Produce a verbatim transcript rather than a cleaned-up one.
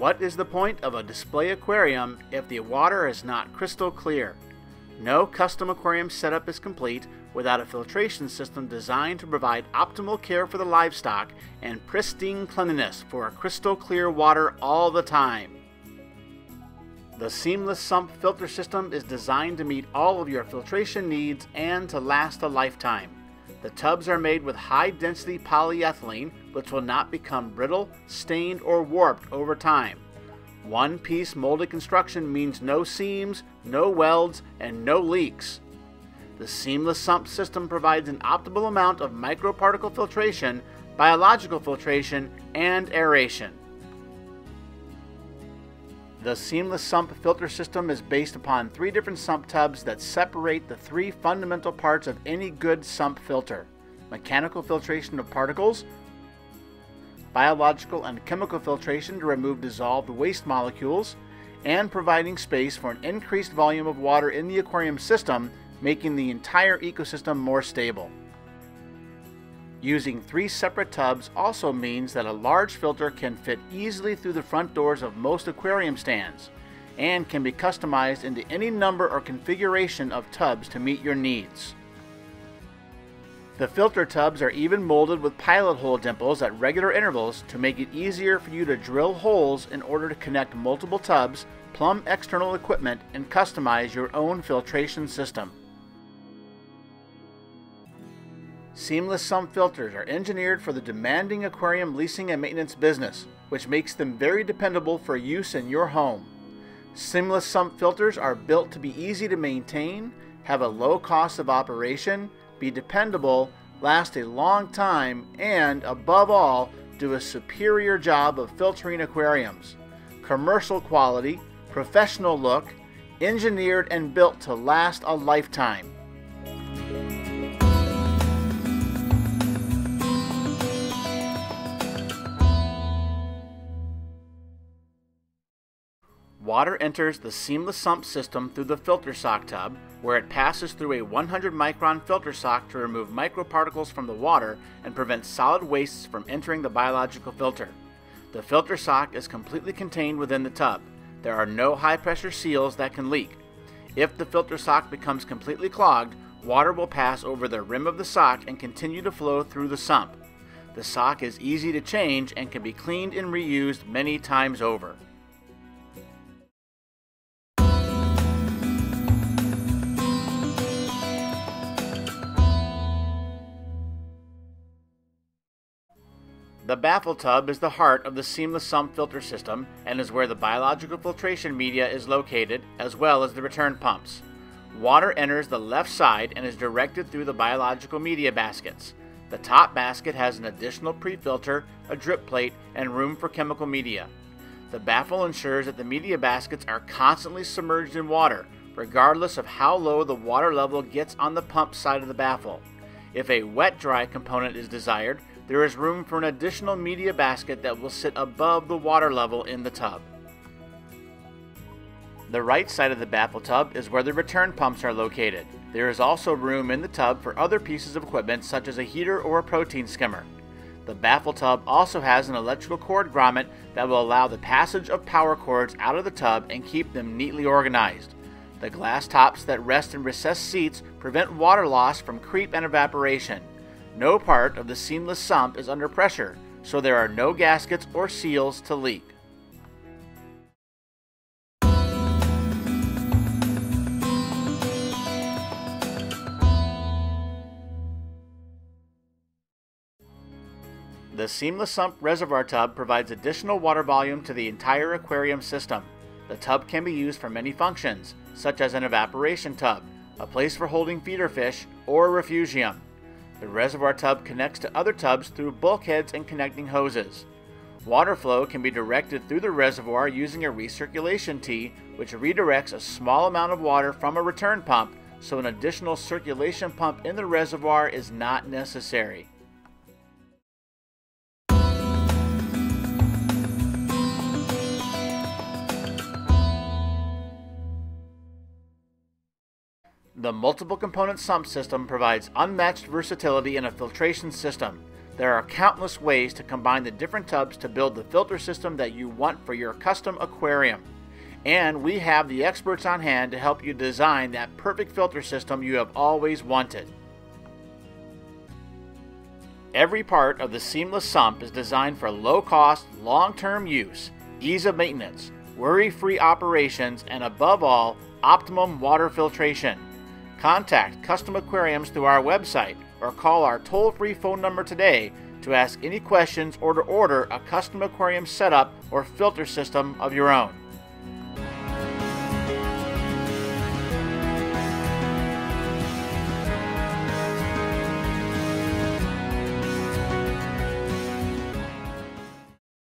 What is the point of a display aquarium if the water is not crystal clear? No custom aquarium setup is complete without a filtration system designed to provide optimal care for the livestock and pristine cleanliness for a crystal clear water all the time. The Seamless Sump Filter System is designed to meet all of your filtration needs and to last a lifetime. The tubs are made with high-density polyethylene, which will not become brittle, stained, or warped over time. One-piece molded construction means no seams, no welds, and no leaks. The Seamless Sump System provides an optimal amount of microparticle filtration, biological filtration, and aeration. The Seamless Sump Filter System is based upon three different sump tubs that separate the three fundamental parts of any good sump filter: mechanical filtration of particles, biological and chemical filtration to remove dissolved waste molecules, and providing space for an increased volume of water in the aquarium system, making the entire ecosystem more stable. Using three separate tubs also means that a large filter can fit easily through the front doors of most aquarium stands and can be customized into any number or configuration of tubs to meet your needs. The filter tubs are even molded with pilot hole dimples at regular intervals to make it easier for you to drill holes in order to connect multiple tubs, plumb external equipment, and customize your own filtration system. Seamless Sump filters are engineered for the demanding aquarium leasing and maintenance business, which makes them very dependable for use in your home. Seamless Sump filters are built to be easy to maintain, have a low cost of operation, be dependable, last a long time, and, above all, do a superior job of filtering aquariums. Commercial quality, professional look, engineered and built to last a lifetime. Water enters the Seamless Sump System through the filter sock tub, where it passes through a one hundred micron filter sock to remove microparticles from the water and prevent solid wastes from entering the biological filter. The filter sock is completely contained within the tub. There are no high-pressure seals that can leak. If the filter sock becomes completely clogged, water will pass over the rim of the sock and continue to flow through the sump. The sock is easy to change and can be cleaned and reused many times over. The baffle tub is the heart of the Seamless Sump Filter System and is where the biological filtration media is located, as well as the return pumps. Water enters the left side and is directed through the biological media baskets. The top basket has an additional pre-filter, a drip plate, and room for chemical media. The baffle ensures that the media baskets are constantly submerged in water, regardless of how low the water level gets on the pump side of the baffle. If a wet-dry component is desired, there is room for an additional media basket that will sit above the water level in the tub. The right side of the baffle tub is where the return pumps are located. There is also room in the tub for other pieces of equipment such as a heater or a protein skimmer. The baffle tub also has an electrical cord grommet that will allow the passage of power cords out of the tub and keep them neatly organized. The glass tops that rest in recessed seats prevent water loss from creep and evaporation. No part of the Seamless Sump is under pressure, so there are no gaskets or seals to leak. The Seamless Sump Reservoir Tub provides additional water volume to the entire aquarium system. The tub can be used for many functions, such as an evaporation tub, a place for holding feeder fish, or a refugium. The reservoir tub connects to other tubs through bulkheads and connecting hoses. Water flow can be directed through the reservoir using a recirculation tee, which redirects a small amount of water from a return pump, so an additional circulation pump in the reservoir is not necessary. The multiple component sump system provides unmatched versatility in a filtration system. There are countless ways to combine the different tubs to build the filter system that you want for your custom aquarium. And we have the experts on hand to help you design that perfect filter system you have always wanted. Every part of the Seamless Sump is designed for low-cost, long-term use, ease of maintenance, worry-free operations, and above all, optimum water filtration. Contact Custom Aquariums through our website or call our toll-free phone number today to ask any questions or to order a Custom Aquarium setup or filter system of your own.